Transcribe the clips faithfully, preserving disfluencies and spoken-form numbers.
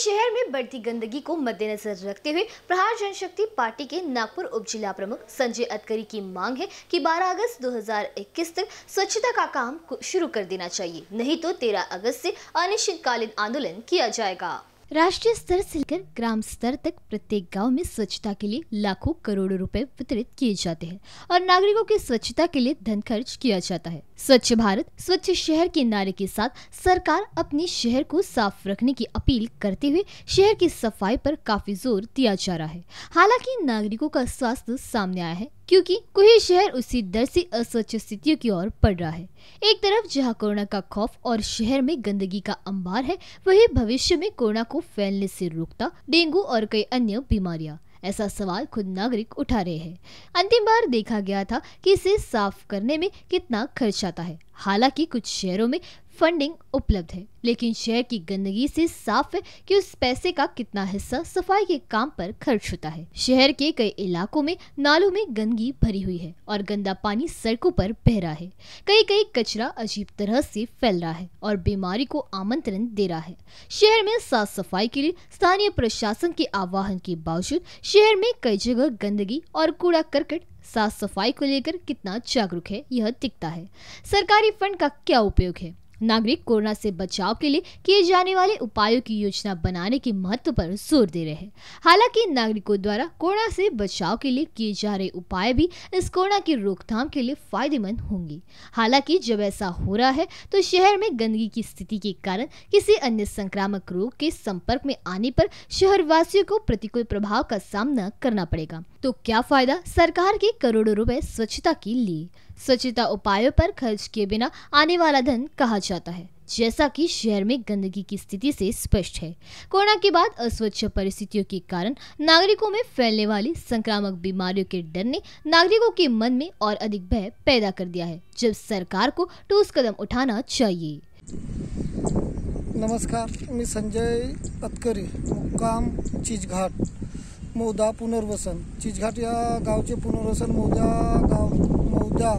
शहर में बढ़ती गंदगी को मद्देनजर रखते हुए प्रहार जनशक्ति पार्टी के नागपुर उप जिला प्रमुख संजय अटकरी की मांग है कि बारह अगस्त दो हज़ार इक्कीस तक स्वच्छता का काम शुरू कर देना चाहिए, नहीं तो तेरह अगस्त से अनिश्चितकालीन आंदोलन किया जाएगा। राष्ट्रीय स्तर से लेकर ग्राम स्तर तक प्रत्येक गांव में स्वच्छता के लिए लाखों करोड़ों रुपए वितरित किए जाते हैं और नागरिकों की स्वच्छता के लिए धन खर्च किया जाता है। स्वच्छ भारत स्वच्छ शहर के नारे के साथ सरकार अपने शहर को साफ रखने की अपील करते हुए शहर की सफाई पर काफी जोर दिया जा रहा है। हालांकि नागरिकों का स्वास्थ्य सामने आया है, क्योंकि कोई शहर उसी दर से अस्वच्छ स्थितियों की ओर बढ़ रहा है। एक तरफ जहां कोरोना का खौफ और शहर में गंदगी का अंबार है, वहीं भविष्य में कोरोना को फैलने से रोकता डेंगू और कई अन्य बीमारियां, ऐसा सवाल खुद नागरिक उठा रहे हैं। अंतिम बार देखा गया था कि इसे साफ करने में कितना खर्च आता है। हालांकि कुछ शहरों में फंडिंग उपलब्ध है, लेकिन शहर की गंदगी से साफ है कि उस पैसे का कितना हिस्सा सफाई के काम पर खर्च होता है। शहर के कई इलाकों में नालों में गंदगी भरी हुई है और गंदा पानी सड़कों पर बह रहा है। कई कई कचरा अजीब तरह से फैल रहा है और बीमारी को आमंत्रण दे रहा है। शहर में साफ सफाई के लिए स्थानीय प्रशासन के आह्वान के बावजूद शहर में कई जगह गंदगी और कूड़ा करकट, साफ सफाई को लेकर कितना जागरूक है यह दिखता है। सरकारी फंड का क्या उपयोग है? नागरिक कोरोना से बचाव के लिए किए जाने वाले उपायों की योजना बनाने के महत्व पर जोर दे रहे हैं। हालांकि नागरिकों द्वारा कोरोना से बचाव के लिए किए जा रहे उपाय भी इस कोरोना की रोकथाम के लिए फायदेमंद होंगे। हालांकि जब ऐसा हो रहा है तो शहर में गंदगी की स्थिति के कारण किसी अन्य संक्रामक रोग के संपर्क में आने पर शहरवासियों को प्रतिकूल प्रभाव का सामना करना पड़ेगा। तो क्या फायदा सरकार के करोड़ों रुपए स्वच्छता के लिए? स्वच्छता उपायों पर खर्च किए बिना आने वाला धन कहा जाता है, जैसा कि शहर में गंदगी की स्थिति से स्पष्ट है। कोरोना के बाद अस्वच्छ परिस्थितियों के कारण नागरिकों में फैलने वाली संक्रामक बीमारियों के डर ने नागरिकों के मन में और अधिक भय पैदा कर दिया है, जब सरकार को ठोस कदम उठाना चाहिए। नमस्कार, मैं संजय अटकरी, मुक्काम चिचघाट, मौदा पुनर्वसन। चिचघाट या गावचे पुनर्वसन मौदा गाव मौदा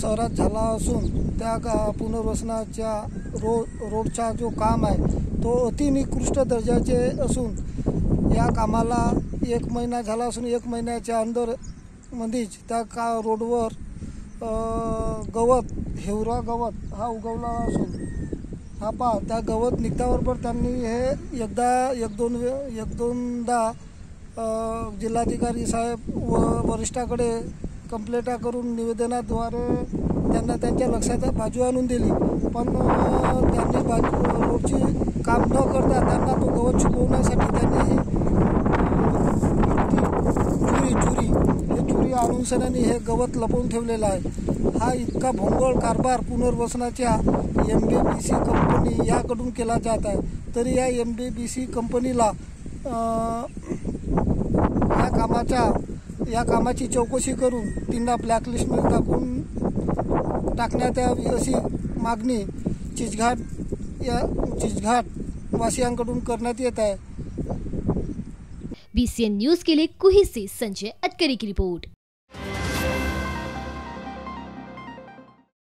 शहरात झाला असून त्या गा पुनर्वसनाच्या रो रोडचा जो काम आहे तो अतिनिकृष्ट दर्जाचे असून या कामाला एक महिना झाला असून एक महिन्याच्या अंदर मध्येच त्या का रोडवर गवत, हिवरा गवत हा उगवला असून हा पहा त्या गवत निघताबरोबर त्यांनी हे एकदा एक दोन एक दोनदा जिल्हाधिकारी साहेब व वरिष्ठाकडे कंप्लेंटा करून निवेदनाद्वारे त्यांना त्यांच्या लक्षात बाजू आणून दिली, पण त्यांनी बाजू रोडची काम न करता त्यांना तो गवत चुकवण्यासाठी त्यांनी चुरी चुरी हे चुरी आणून सणाने हे गवत लपवून ठेवलेलं आहे। हा इतका भोंगळ कारभार पुनर्वसनाच्या M B B C company याकडून केला जात आहे। तरी या एम बी बी सी कंपनीला या कामाचा या कामाची चौकशी करून तीनदा ब्लॅकलिस्टमध्ये टाकून टाकण्यात यावी अशी मागणी चिचघाट या चिचघाट वासियांकडून करण्यात येत आहे। बी सी एन न्यूज के लिए कुही से संजय अटकरी की रिपोर्ट।